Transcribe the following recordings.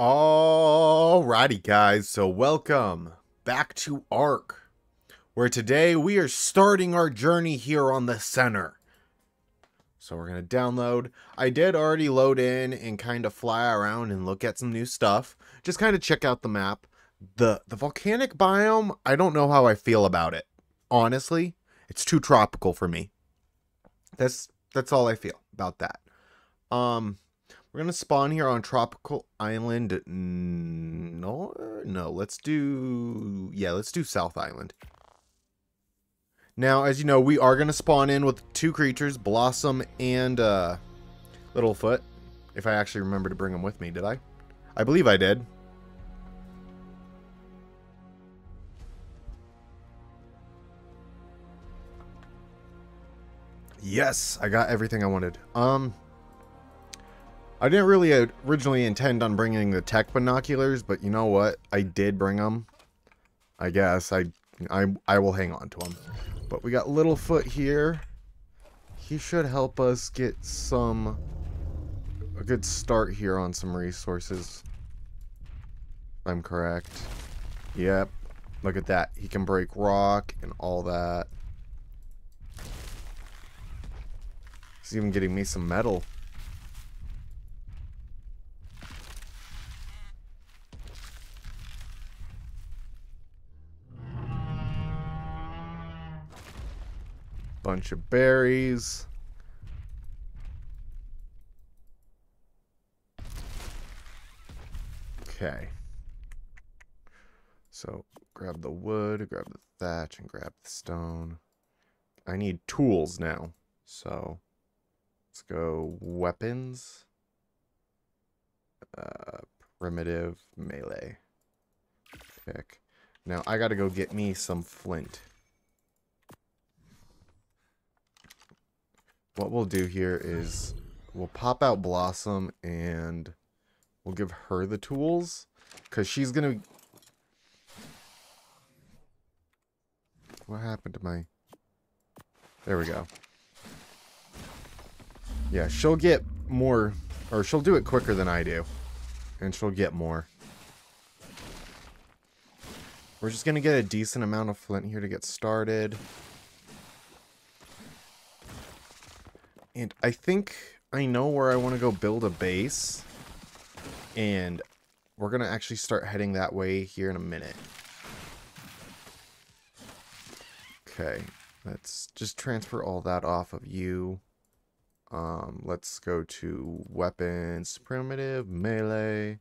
Alrighty guys, so welcome back to Ark, where today we are starting our journey here on the center. So we're going to download. I did already load in and kind of fly around and look at some new stuff. Just kind of check out the map. The volcanic biome, I don't know how I feel about it. Honestly, it's too tropical for me. That's all I feel about that. We're going to spawn here on Tropical Island. No, let's do South Island. Now, as you know, we are going to spawn in with two creatures, Blossom and Littlefoot. If I actually remember to bring them with me, did I? I believe I did. Yes, I got everything I wanted. I didn't really originally intend on bringing the tech binoculars, but you know what? I did bring them. I guess I will hang on to them. But we got Littlefoot here. He should help us get a good start here on some resources. If I'm correct. Yep. Look at that. He can break rock and all that. He's even getting me some metal. Bunch of berries. Okay. So grab the wood, grab the thatch, and grab the stone. I need tools now. So let's go weapons. Primitive melee. Pick. Now I gotta go get me some flint. What we'll do here is we'll pop out Blossom and we'll give her the tools because she's gonna. What happened to my? There we go. Yeah, she'll get more, or she'll do it quicker than I do, and she'll get more. We're just gonna get a decent amount of flint here to get started. And I think I know where I want to go build a base. And we're going to actually start heading that way here in a minute. Okay. Let's just transfer all that off of you. Let's go to weapons, primitive, melee.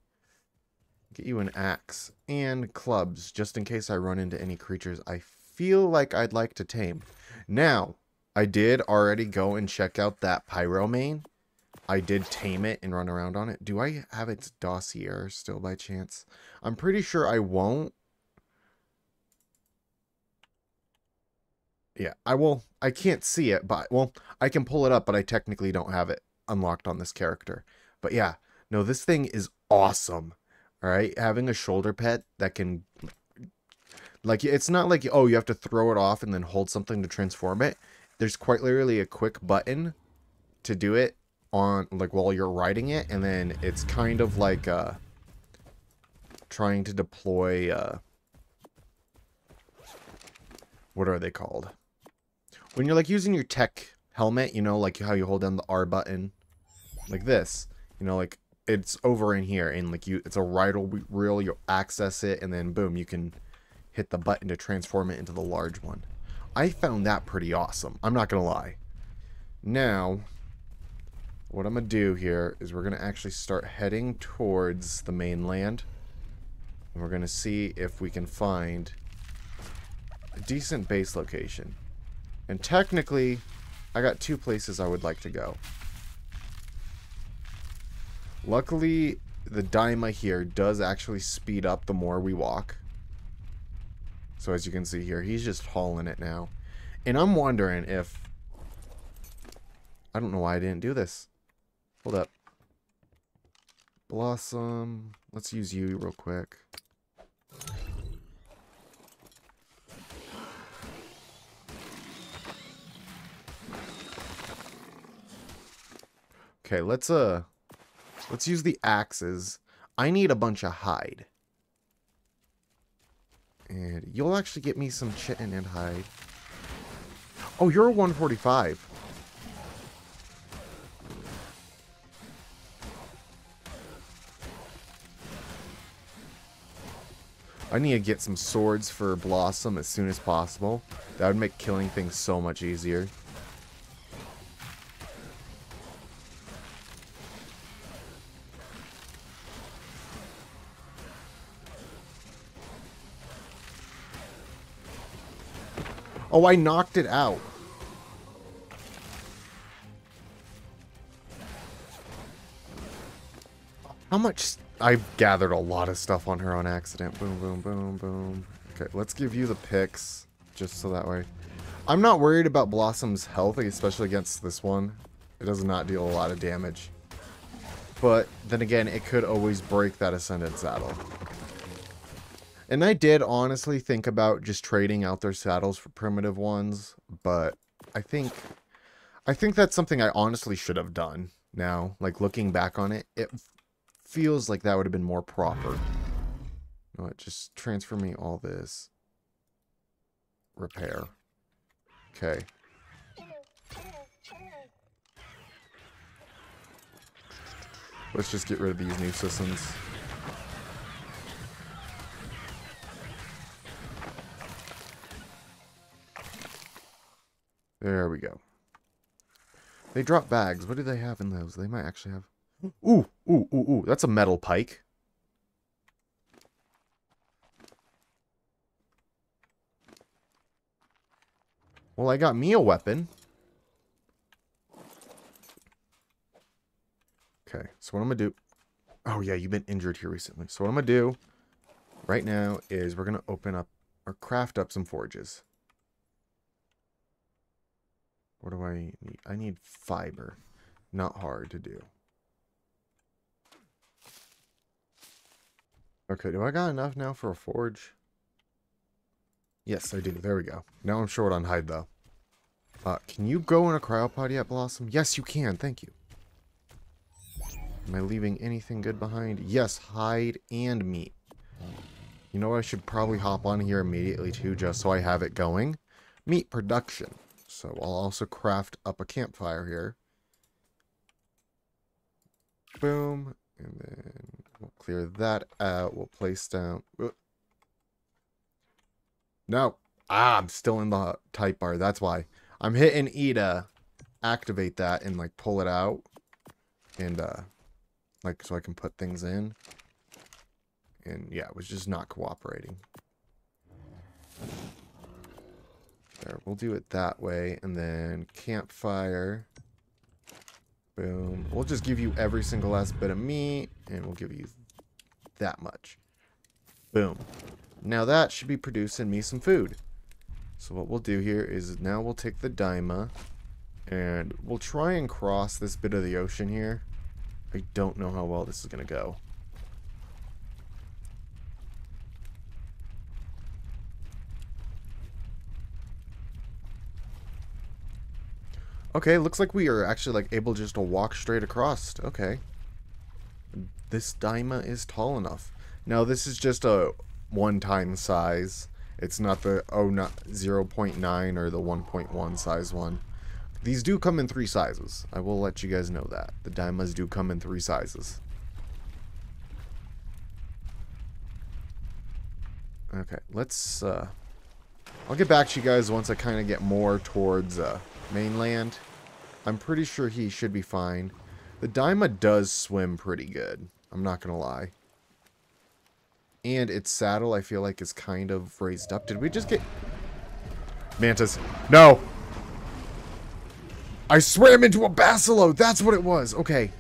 Get you an axe and clubs just in case I run into any creatures I feel like I'd like to tame. Now, I did already go and check out that pyromane. I did tame it and run around on it. Do I have its dossier still by chance? I'm pretty sure I won't. Yeah, I will. I can't see it, but well, I can pull it up, but I technically don't have it unlocked on this character. But yeah, no, this thing is awesome. All right, having a shoulder pet that can, like, it's not like, oh, you have to throw it off and then hold something to transform it. There's quite literally a quick button to do it on, like, while you're riding it, and then it's kind of like trying to deploy what are they called? When you're, like, using your tech helmet, you know, like how you hold down the R button, like this, you know, like it's over in here, and like it's a radial reel. You'll access it, and then boom, you can hit the button to transform it into the large one. I found that pretty awesome. I'm not going to lie. Now, what I'm going to do here is we're going to actually start heading towards the mainland. And we're going to see if we can find a decent base location. And technically, I got two places I would like to go. Luckily, the Dima here does actually speed up the more we walk. So as you can see here, he's just hauling it now. And I'm wondering if... I don't know why I didn't do this. Hold up. Blossom. Let's use you real quick. Okay, let's use the axes. I need a bunch of hide. And you'll actually get me some chitin and hide. Oh, you're a 145. I need to get some swords for Blossom as soon as possible. That would make killing things so much easier. Oh, I knocked it out. How much... I've gathered a lot of stuff on her on accident. Boom, boom, boom, boom. Okay, let's give you the picks, just so that way. I'm not worried about Blossom's health, especially against this one. It does not deal a lot of damage. But then again, it could always break that Ascendant Saddle. And I did honestly think about just trading out their saddles for primitive ones, but I think that's something I honestly should have done now. Like, looking back on it, it feels like that would have been more proper. No, it just transfer me all this. Repair. Okay. Let's just get rid of these new systems. There we go. They drop bags. What do they have in those? They might actually have... Ooh, ooh, ooh, ooh. That's a metal pike. Well, I got me a weapon. Okay, so what I'm going to do... Oh, yeah, you've been injured here recently. So what I'm going to do right now is we're going to open up or craft up some forges. What do I need? I need fiber. Not hard to do. Okay, do I got enough now for a forge? Yes, I do. There we go. Now I'm short on hide, though. Can you go in a cryopod yet, Blossom? Yes, you can. Thank you. Am I leaving anything good behind? Yes, hide and meat. You know what? I should probably hop on here immediately, too, just so I have it going. Meat production. So I'll also craft up a campfire here. Boom. And then we'll clear that out. We'll place down... No. Ah, I'm still in the type bar. That's why. I'm hitting E to activate that and, like, pull it out. And, like, so I can put things in. And, yeah, it was just not cooperating. There, we'll do it that way, and then campfire. Boom. We'll just give you every single last bit of meat, and we'll give you that much. Boom. Now that should be producing me some food. So what we'll do here is now we'll take the Dima, and we'll try and cross this bit of the ocean here. I don't know how well this is going to go. Okay, looks like we are actually, like, able just to walk straight across. Okay. This Dima is tall enough. Now, this is just a one-time size. It's not the 0.9 or the 1.1 size one. These do come in 3 sizes. I will let you guys know that. The Dimas do come in 3 sizes. Okay, let's, I'll get back to you guys once I kind of get more towards, mainland. I'm pretty sure he should be fine. The Dima does swim pretty good. I'm not going to lie. And its saddle, I feel like, is kind of raised up. Did we just get... Mantis. No! I swam into a basiloid! That's what it was! Okay.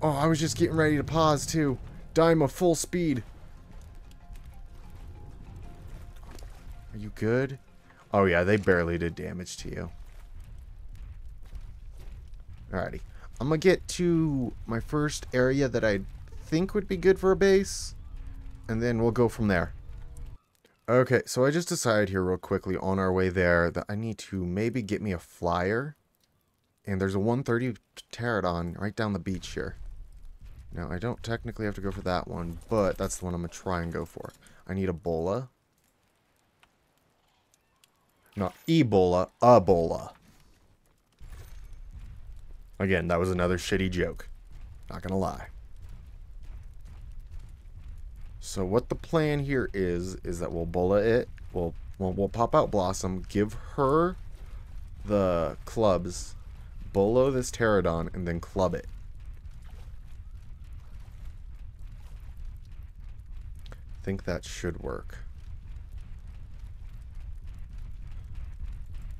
Oh, I was just getting ready to pause, too. Dima, full speed. Are you good? Oh, yeah, they barely did damage to you. Alrighty. I'm going to get to my first area that I think would be good for a base. And then we'll go from there. Okay, so I just decided here real quickly on our way there that I need to maybe get me a flyer. And there's a 130 pterodon right down the beach here. Now, I don't technically have to go for that one, but that's the one I'm going to try and go for. I need Ebola. Not Ebola, Ebola. Again, that was another shitty joke. Not going to lie. So what the plan here is that we'll Ebola it. We'll pop out Blossom, give her the clubs, Ebola this Pterodon, and then club it. I think that should work.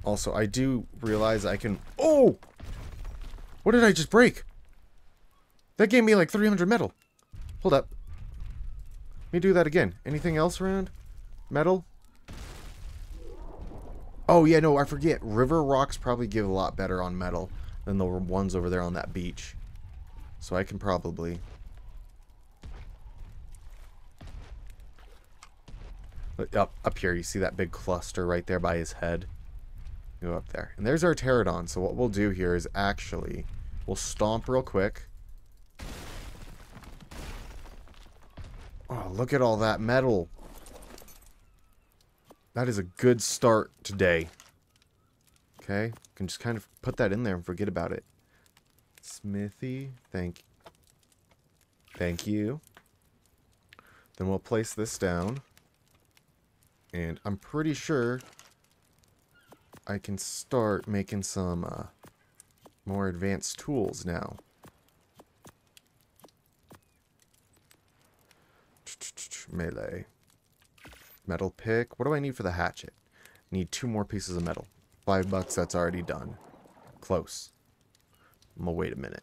Also, I do realize I can... Oh! What did I just break? That gave me like 300 metal. Hold up. Let me do that again. Anything else around? Metal? Oh, yeah, no, I forget. River rocks probably give a lot better on metal than the ones over there on that beach. So I can probably... Up here, you see that big cluster right there by his head? Go up there. And there's our Pterodon. So what we'll do here is actually, we'll stomp real quick. Oh, look at all that metal. That is a good start today. Okay, can just kind of put that in there and forget about it. Smithy, thank you. Then we'll place this down. And I'm pretty sure I can start making some more advanced tools now. Melee. Metal pick. What do I need for the hatchet? Need 2 more pieces of metal. $5, that's already done. Close. I'm gonna wait a minute.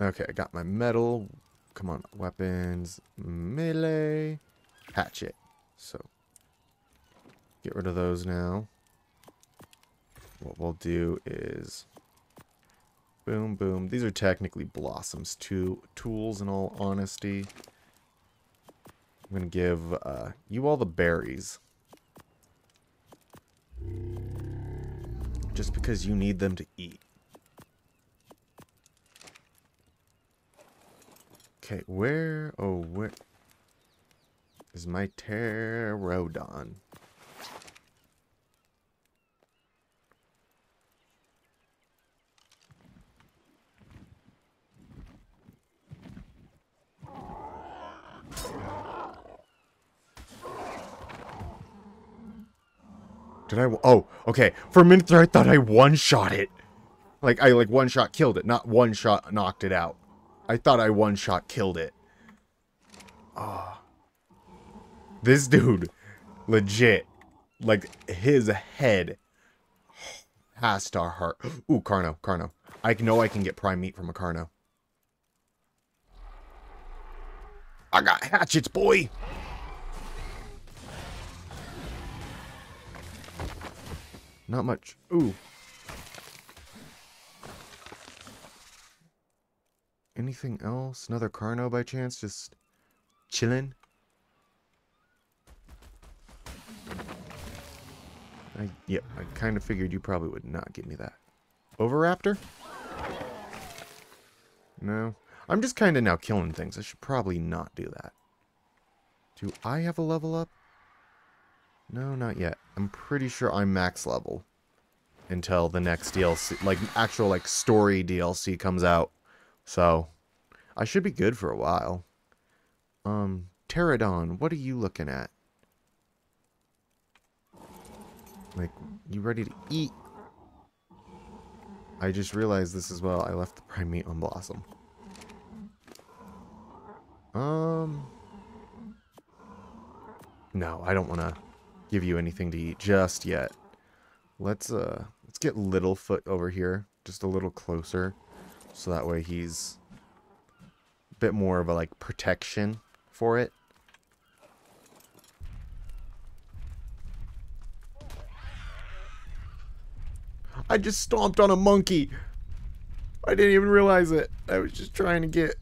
Okay, I got my metal. Come on, weapons. Melee. Hatchet. So... get rid of those now. What we'll do is boom, boom. These are technically Blossom's 2 tools in all honesty. I'm going to give you all the berries. Just because you need them to eat. Okay, where is my Pterodon? Oh, okay. For a minute there, I thought I one-shot it. Like, I, like, one-shot killed it. Not one-shot knocked it out. I thought I one-shot killed it. Ah. Oh. This dude, legit, like, his head has to hurt. Ooh, Carno. I know I can get prime meat from a Carno. I got hatchets, boy! Not much. Ooh. Anything else? Another Carno by chance? Just chilling? I kind of figured you probably would not give me that. Overraptor? No. I'm just kind of now killing things. I should probably not do that. Do I have a level up? No, not yet. I'm pretty sure I'm max level until the next DLC, like actual like story DLC comes out. So I should be good for a while. Pterodon, what are you looking at? Like, you ready to eat? I just realized this as well. I left the prime meat on Blossom. No, I don't want to give you anything to eat just yet. Let's get Littlefoot over here just a little closer so that way he's a bit more of a like protection for it. I just stomped on a monkey. I didn't even realize it. I was just trying to get...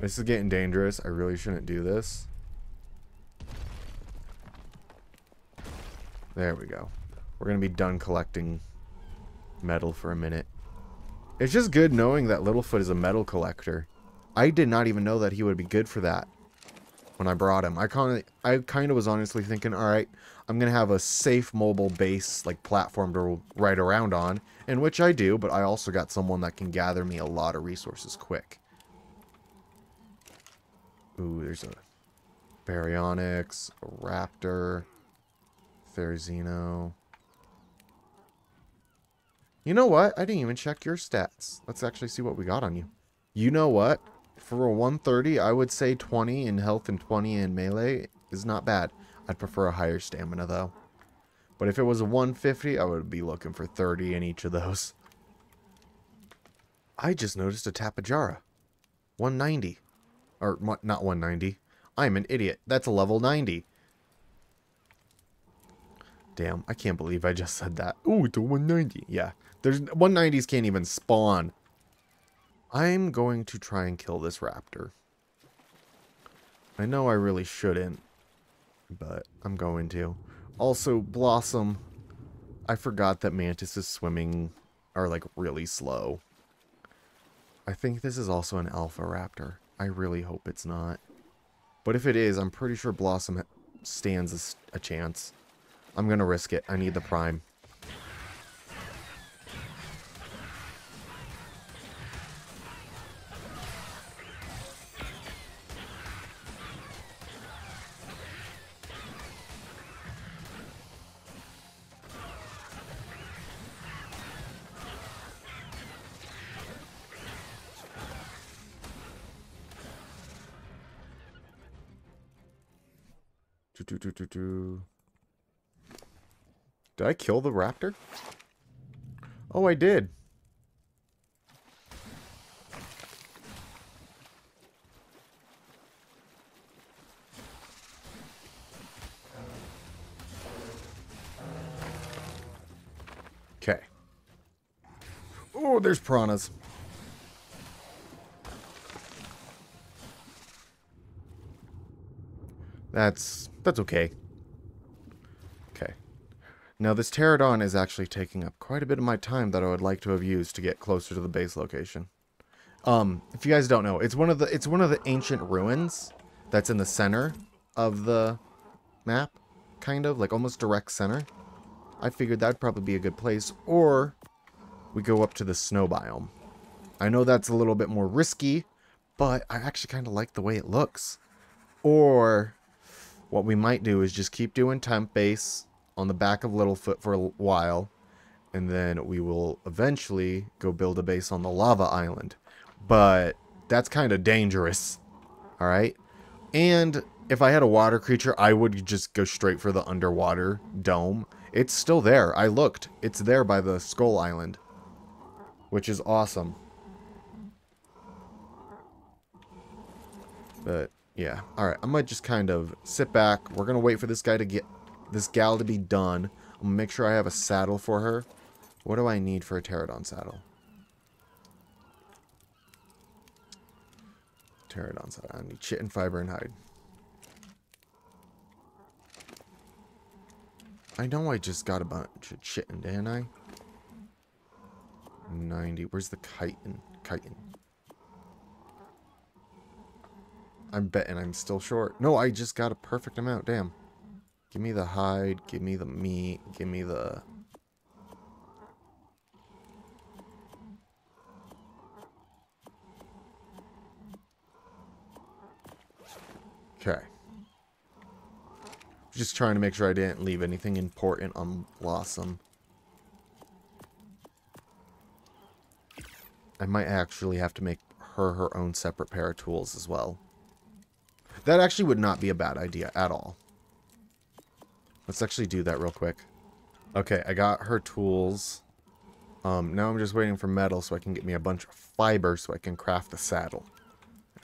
This is getting dangerous. I really shouldn't do this. There we go. We're going to be done collecting metal for a minute. It's just good knowing that Littlefoot is a metal collector. I did not even know that he would be good for that when I brought him. I kind of was honestly thinking, all right, I'm going to have a safe mobile base, like platform to ride around on, in which I do, but I also got someone that can gather me a lot of resources quick. Ooh, there's a Baryonyx, a Raptor, Therizino. You know what? I didn't even check your stats. Let's actually see what we got on you. You know what? For a 130, I would say 20 in health and 20 in melee is not bad. I'd prefer a higher stamina, though. But if it was a 150, I would be looking for 30 in each of those. I just noticed a Tapajara. 190. Or, not 190. I'm an idiot. That's a level 90. Damn, I can't believe I just said that. Ooh, it's a 190. Yeah, there's 190s can't even spawn. I'm going to try and kill this raptor. I know I really shouldn't, but I'm going to. Also, Blossom. I forgot that Mantis's swimming are, like, really slow. I think this is also an alpha raptor. I really hope it's not. But if it is, I'm pretty sure Blossom stands a chance. I'm going to risk it. I need the prime. Did I kill the raptor? Oh, I did. Okay. Oh, there's piranhas. That's okay. Now, this pterodon is actually taking up quite a bit of my time that I would like to have used to get closer to the base location. If you guys don't know, it's one of the ancient ruins that's in the center of the map, kind of, like almost direct center. I figured that'd probably be a good place, or we go up to the snow biome. I know that's a little bit more risky, but I actually kind of like the way it looks. Or what we might do is just keep doing temp base on the back of Littlefoot for a while, and then we will eventually go build a base on the lava island. But that's kind of dangerous, all right? And if I had a water creature, I would just go straight for the underwater dome. It's still there. I looked. It's there by the Skull Island, which is awesome. But, yeah. All right, I might just kind of sit back. We're going to wait for this guy to get... this gal to be done. I'm gonna make sure I have a saddle for her. What do I need for a pterodon saddle? Pterodon saddle. I need chitin fiber and hide. I know I just got a bunch of chitin, didn't I? 90. Where's the chitin? Chitin. I'm betting I'm still short. No, I just got a perfect amount. Damn. Give me the hide, give me the meat, give me the... Okay. Just trying to make sure I didn't leave anything important on Blossom. I might actually have to make her own separate pair of tools as well. That actually would not be a bad idea at all. Let's actually do that real quick. Okay, I got her tools. Now I'm just waiting for metal so I can get me a bunch of fiber so I can craft the saddle.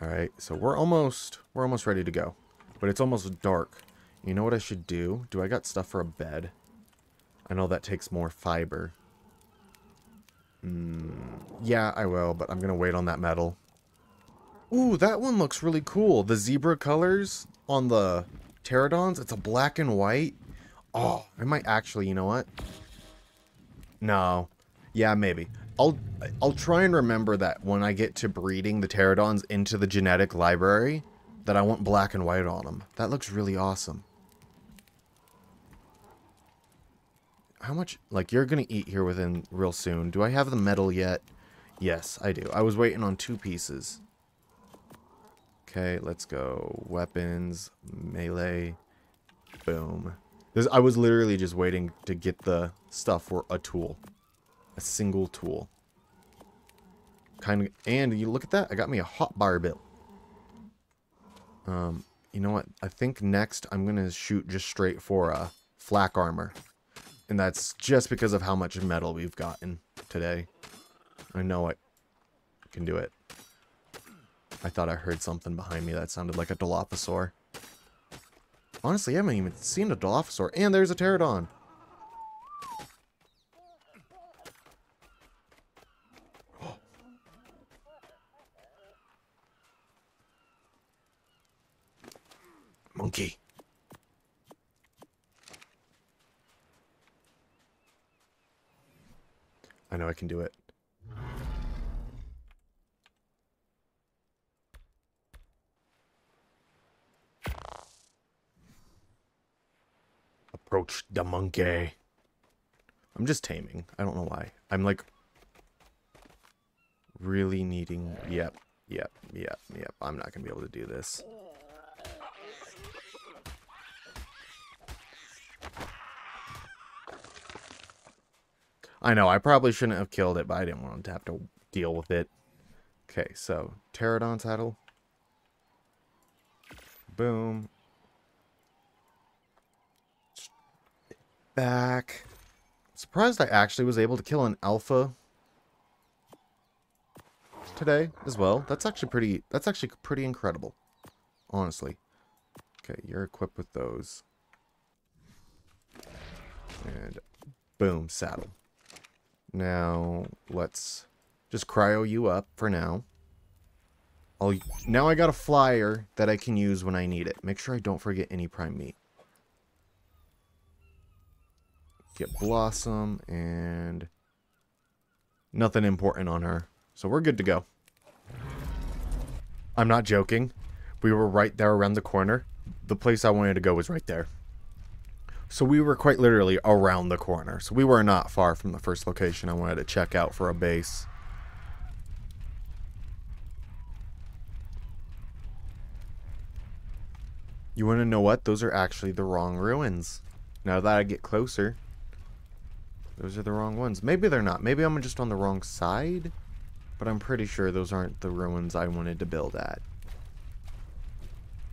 Alright, so we're almost ready to go. But it's almost dark. You know what I should do? Do I got stuff for a bed? I know that takes more fiber. Yeah, I will, but I'm going to wait on that metal. Ooh, that one looks really cool. The zebra colors on the pterodons. It's a black and white. Oh, I might actually, you know what? No. Yeah, maybe. I'll try and remember that when I get to breeding the pterodons into the genetic library, that I want black and white on them. That looks really awesome. How much... Like, you're going to eat here within real soon. Do I have the metal yet? Yes, I do. I was waiting on 2 pieces. Okay, let's go. Weapons. Melee. Boom. This, I was literally just waiting to get the stuff for a tool. A single tool. Kind of, and you look at that. I got me a hot barbell. You know what? I think next I'm going to shoot just straight for a flak armor. And that's just because of how much metal we've gotten today. I know I can do it. I thought I heard something behind me that sounded like a Dilophosaur. Honestly, I haven't even seen a Dilophosaur. And there's a Pterodon. Monkey. I know I can do it. Approach the monkey. I'm just taming. I don't know why. I'm like really needing... Yep. I'm not going to be able to do this. I know, I probably shouldn't have killed it, but I didn't want to have to deal with it. Okay, so, pterodon saddle. Boom. Back. Surprised I actually was able to kill an alpha today as well. That's actually pretty incredible, honestly. Okay, you're equipped with those. And boom, saddle. Now, let's just cryo you up for now. Now I got a flyer that I can use when I need it. Make sure I don't forget any prime meat. Get Blossom and nothing important on her. So we're good to go. I'm not joking. We were right there around the corner. The place I wanted to go was right there. So we were quite literally around the corner. So we were not far from the first location I wanted to check out for a base. You want to know what? Those are actually the wrong ruins. Now that I get closer, those are the wrong ones. Maybe they're not. Maybe I'm just on the wrong side. But I'm pretty sure those aren't the ruins I wanted to build at.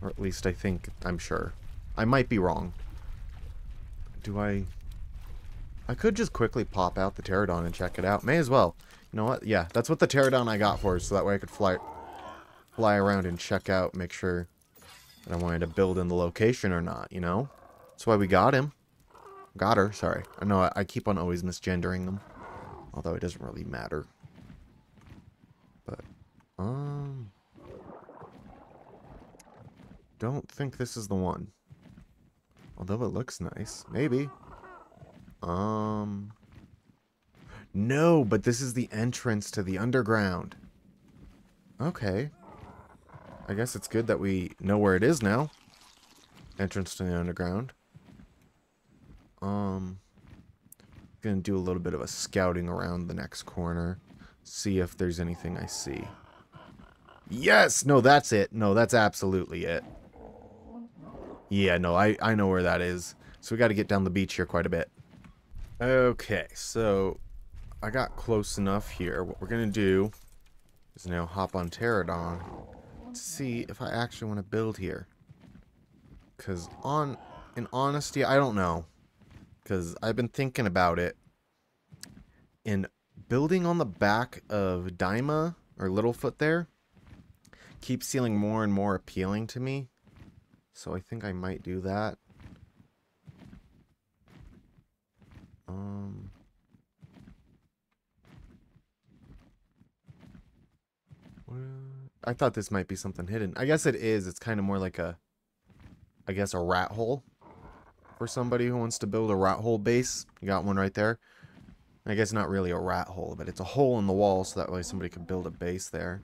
Or at least I think, I'm sure. I might be wrong. I could just quickly pop out the pterodon and check it out. May as well. You know what? Yeah, that's what the pterodon I got for, so that way I could fly around and check out, make sure that I wanted to build in the location or not, you know? That's why we got him. Got her, sorry. I know I keep on always misgendering them. Although it doesn't really matter. But, don't think this is the one. Although it looks nice. Maybe. No, but this is the entrance to the underground. Okay. I guess it's good that we know where it is now. Entrance to the underground. Gonna do a little bit of a scouting around the next corner. See if there's anything I see. Yes! No, that's it. No, that's absolutely it. Yeah, no, I know where that is. So we got to get down the beach here quite a bit. Okay, so I got close enough here. What we're going to do is now hop on Pterodon to see if I actually want to build here. Because in honesty, I don't know. Because I've been thinking about it. And building on the back of Dima or Littlefoot there keeps feeling more and more appealing to me. So I think I might do that. I thought this might be something hidden. I guess it is. It's kind of more like a, I guess, a rat hole. For somebody who wants to build a rat hole base. You got one right there. I guess not really a rat hole, but it's a hole in the wall, so that way somebody could build a base there.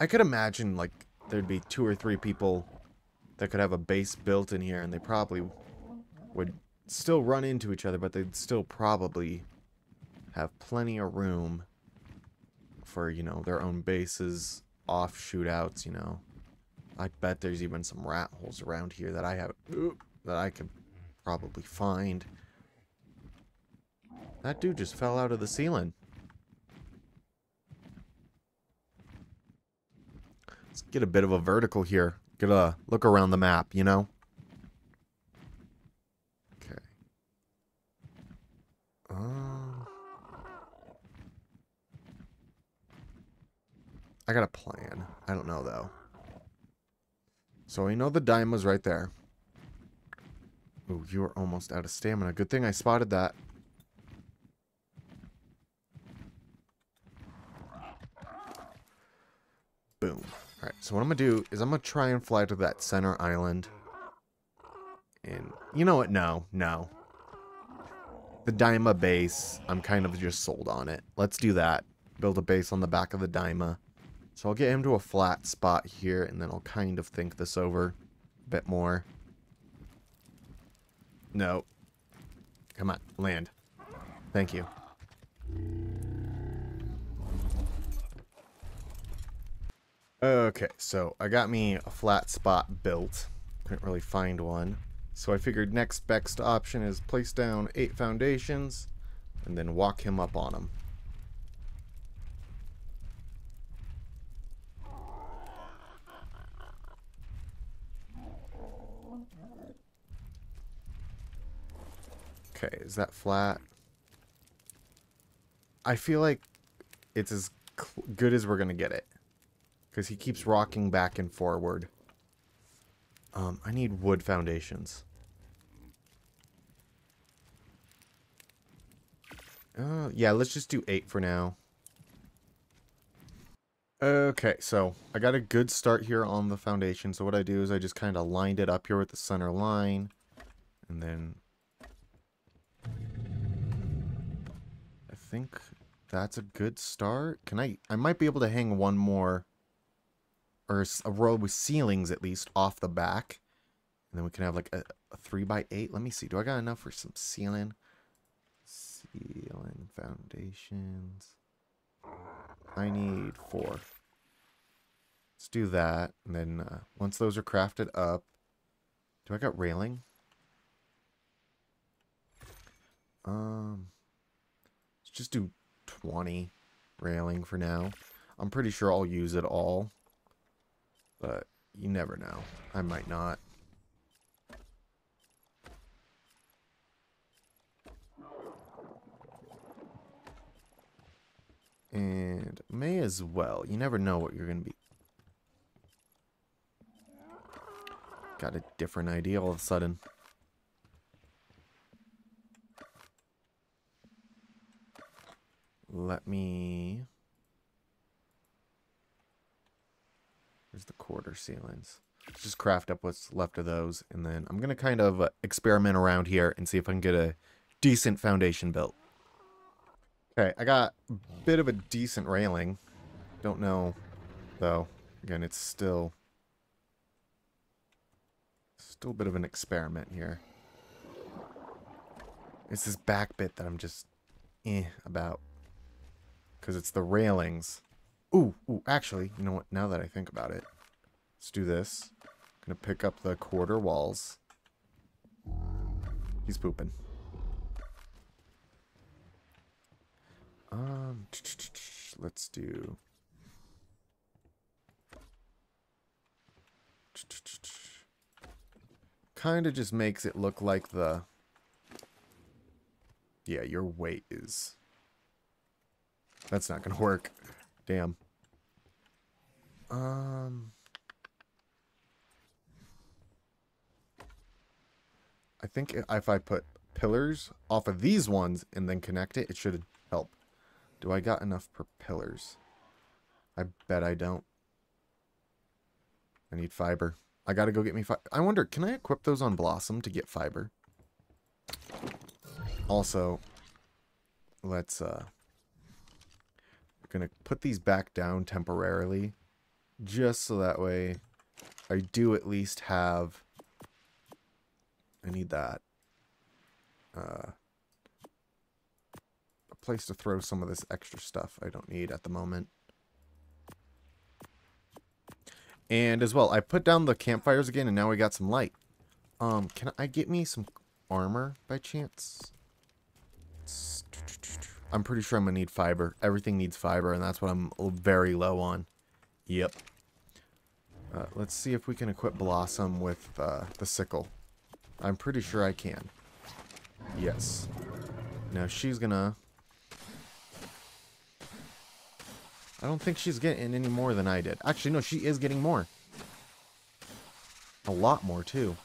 I could imagine, like, there'd be 2 or 3 people that could have a base built in here, and they probably would still run into each other, but they'd still probably have plenty of room for, you know, their own bases, off shootouts, you know. I bet there's even some rat holes around here that I could probably find. That dude just fell out of the ceiling. Let's get a bit of a vertical here. Get a look around the map, you know? Okay. I got a plan. I don't know, though. So I know the dime was right there. Ooh, you were almost out of stamina. Good thing I spotted that. Boom. Alright, so what I'm going to do is I'm going to try and fly to that center island. And, you know what? No. The Dima base, I'm kind of just sold on it. Let's do that. Build a base on the back of the Dima. So I'll get him to a flat spot here, and then I'll kind of think this over a bit more. No. Come on, land. Thank you. Okay, so I got me a flat spot built. Couldn't really find one. So I figured next best option is place down 8 foundations, and then walk him up on them. Okay, is that flat? I feel like it's as good as we're going to get it. Because he keeps rocking back and forward. I need wood foundations. Yeah, let's just do 8 for now. Okay, so I got a good start here on the foundation. So what I do is I just kind of lined it up here with the center line. And then... I think that's a good start. Can I might be able to hang one more, or a row with ceilings at least, off the back. And then we can have like a 3x8. Let me see. Do I got enough for some ceiling? Ceiling foundations. I need 4. Let's do that. And then once those are crafted up, do I got railing? Let's just do 20 railing for now. I'm pretty sure I'll use it all, but you never know. I might not. And may as well. You never know what you're going to be. Got a different idea all of a sudden. Let me... There's the quarter ceilings. Let's just craft up what's left of those. And then I'm going to kind of experiment around here and see if I can get a decent foundation built. Okay, I got a bit of a decent railing. Don't know, though. Again, it's still a bit of an experiment here. It's this back bit that I'm just about. Because it's the railings. Ooh, actually, you know what? Now that I think about it, let's do this. I'm going to pick up the quarter walls. He's pooping. Let's do... Kind of just makes it look like the... Yeah, your weight is... That's not going to work. Damn. I think if I put pillars off of these ones and then connect it, it should help. Do I got enough per pillars? I bet I don't. I need fiber. I got to go get me fiber. I wonder, can I equip those on Blossom to get fiber? Also... Let's, we're going to put these back down temporarily, just so that way I do at least have, I need that, a place to throw some of this extra stuff I don't need at the moment. And as well, I put down the campfires again, and now we got some light. Can I get me some armor by chance? I'm pretty sure I'm gonna need fiber. Everything needs fiber, and that's what I'm very low on. Yep. Let's see if we can equip Blossom with the sickle. I'm pretty sure I can. Yes. Now she's gonna... I don't think she's getting any more than I did. Actually, no, she is getting more. A lot more, too.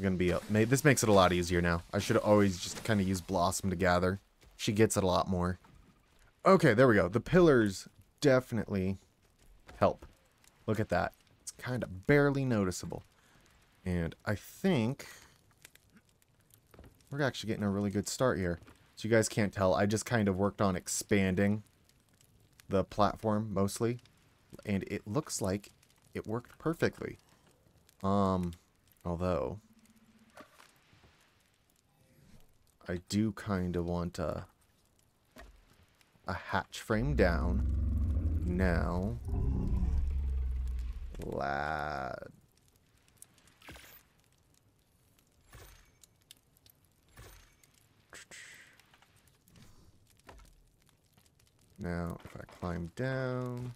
Going to be up. This makes it a lot easier now. I should always just kind of use Blossom to gather. She gets it a lot more. Okay, there we go. The pillars definitely help. Look at that. It's kind of barely noticeable. And I think we're actually getting a really good start here. So you guys can't tell. I just kind of worked on expanding the platform mostly. And it looks like it worked perfectly. Although... I do kind of want a hatch frame down. Now, lad. Now, if I climb down,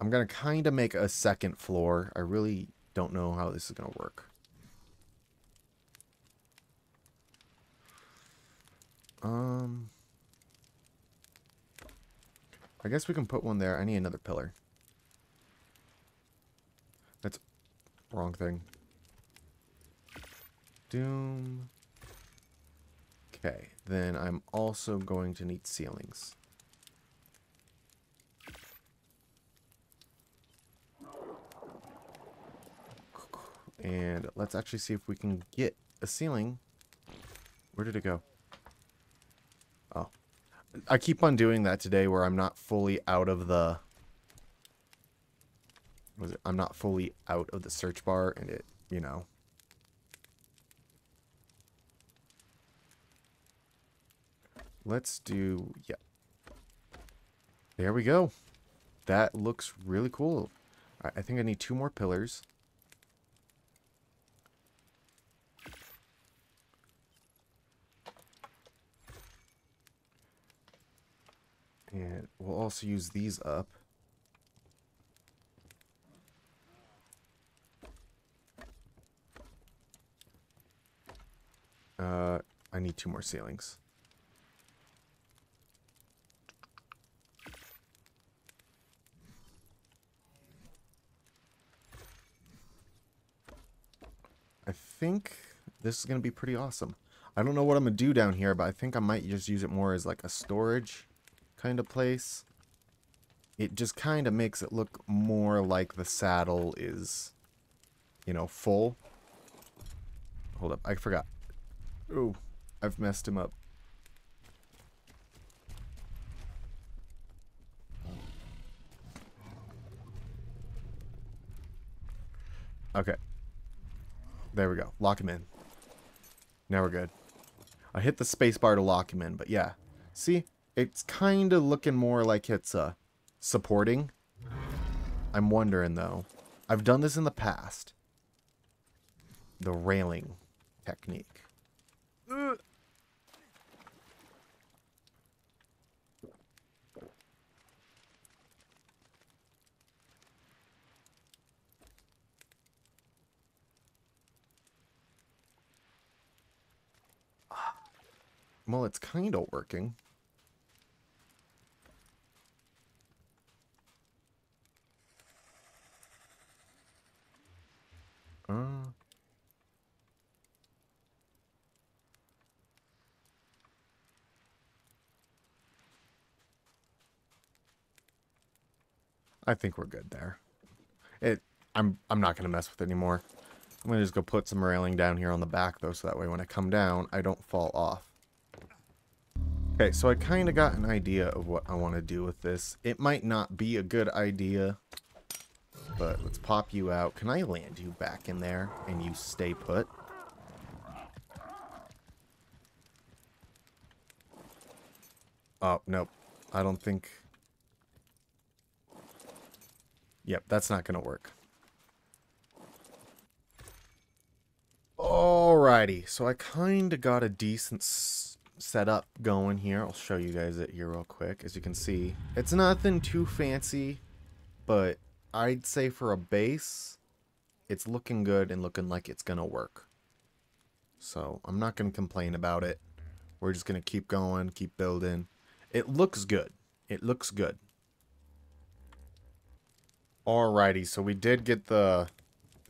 I'm going to kind of make a second floor. I really don't know how this is going to work. I guess we can put one there. I need another pillar. That's wrong thing. Doom. Okay, then I'm also going to need ceilings. And let's actually see if we can get a ceiling. Where did it go? Oh, I keep on doing that today where I'm not fully out of the, I'm not fully out of the search bar, and it, you know. Let's do, yeah. There we go. That looks really cool. All right, I think I need two more pillars. And we'll also use these up. I need two more ceilings. I think this is going to be pretty awesome. I don't know what I'm going to do down here, but I think I might just use it more as like a storage kind of place. It just kind of makes it look more like the saddle is, you know, full. Hold up, I forgot. Ooh, I've messed him up. Okay. There we go. Lock him in. Now we're good. I hit the spacebar to lock him in, but yeah. See? It's kind of looking more like it's supporting. I'm wondering, though. I've done this in the past. The railing technique. Ugh. Well, it's kind of working. I think we're good there. I'm not gonna mess with it anymore. I'm gonna just go put some railing down here on the back though, so that way when I come down, I don't fall off. Okay, so I kind of got an idea of what I want to do with this. It might not be a good idea, but let's pop you out. Can I land you back in there and you stay put? Oh, nope. I don't think... Yep, that's not going to work. Alrighty, so I kind of got a decent setup going here. I'll show you guys it here real quick. As you can see, it's nothing too fancy, but I'd say for a base, it's looking good and looking like it's going to work. So I'm not going to complain about it. We're just going to keep going, keep building. It looks good. It looks good. Alrighty, so we did get the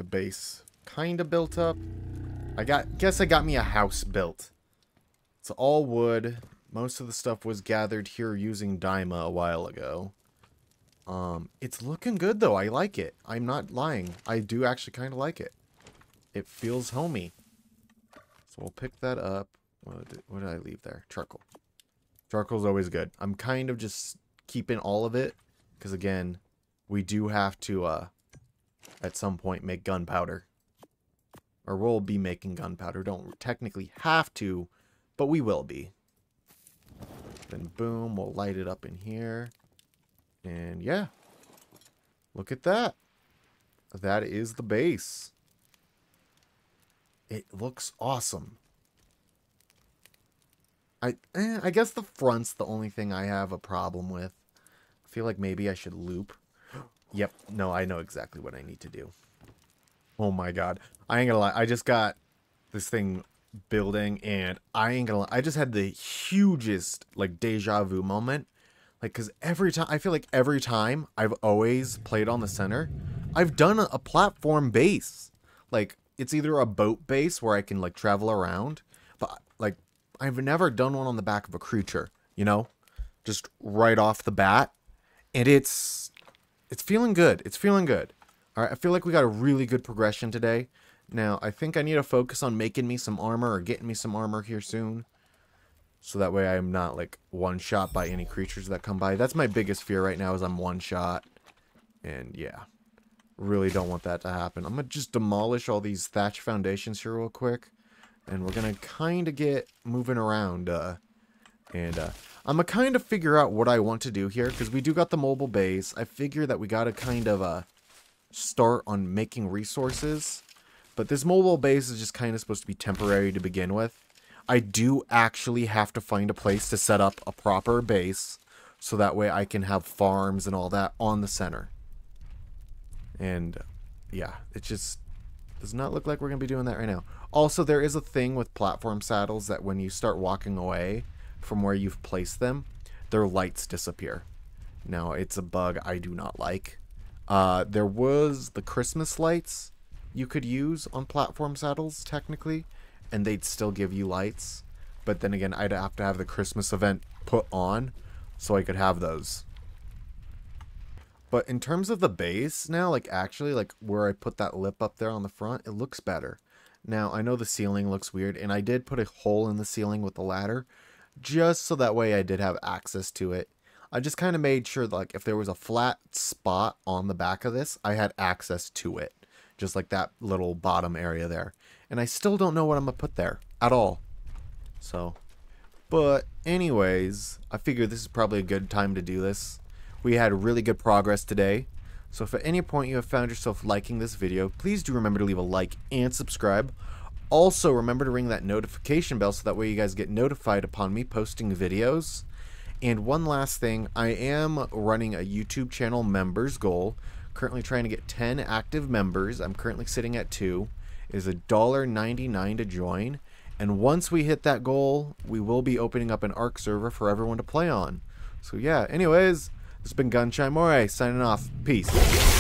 base kind of built up. I guess I got me a house built. It's all wood. Most of the stuff was gathered here using Dima a while ago. It's looking good though. I like it. I'm not lying. I do actually kind of like it. It feels homey. So we'll pick that up. What did I leave there? Charcoal. Charcoal's always good. I'm kind of just keeping all of it, because again, we do have to, at some point, make gunpowder. Or we'll be making gunpowder. Don't technically have to, but we will be. Then boom, we'll light it up in here. And yeah, look at that. That is the base. It looks awesome. I guess the front's the only thing I have a problem with. I feel like maybe I should loop. Yep, no, I know exactly what I need to do. Oh my god. I ain't gonna lie, I just got this thing building, and I ain't gonna lie, I just had the hugest, like, deja vu moment. Like, because every time, I feel like every time I've always played on the center, I've done a platform base. Like, it's either a boat base where I can, like, travel around, but, like, I've never done one on the back of a creature, you know, just right off the bat. And it's feeling good. It's feeling good. All right. I feel like we got a really good progression today. Now, I think I need to focus on making me some armor or getting me some armor here soon. So that way I'm not like one shot by any creatures that come by. That's my biggest fear right now, is I'm one shot. And yeah, really don't want that to happen. I'm going to just demolish all these thatch foundations here real quick. And we're going to kind of get moving around. I'm going to kind of figure out what I want to do here, because we do got the mobile base. I figure that we got to kind of start on making resources. But this mobile base is just kind of supposed to be temporary to begin with. I do actually have to find a place to set up a proper base, so that way I can have farms and all that on the center. And yeah, it just does not look like we're going to be doing that right now. Also, there is a thing with platform saddles that when you start walking away from where you've placed them, their lights disappear. Now, it's a bug I do not like. There was the Christmas lights you could use on platform saddles, technically, and they'd still give you lights. But then again, I'd have to have the Christmas event put on so I could have those. But in terms of the base now, like actually, like where I put that lip up there on the front, it looks better. Now, I know the ceiling looks weird, and I did put a hole in the ceiling with the ladder, just so that way I did have access to it. I just kind of made sure that, like, if there was a flat spot on the back of this, I had access to it. Just like that little bottom area there. And I still don't know what I'm going to put there at all. So, but anyways, I figure this is probably a good time to do this. We had really good progress today. So if at any point you have found yourself liking this video, please do remember to leave a like and subscribe. Also, remember to ring that notification bell so that way you guys get notified upon me posting videos. And one last thing, I am running a YouTube channel members goal. Currently trying to get 10 active members. I'm currently sitting at 2. It is $1.99 to join. And once we hit that goal, we will be opening up an Ark server for everyone to play on. So yeah, anyways... This has been GunShyMoray signing off. Peace.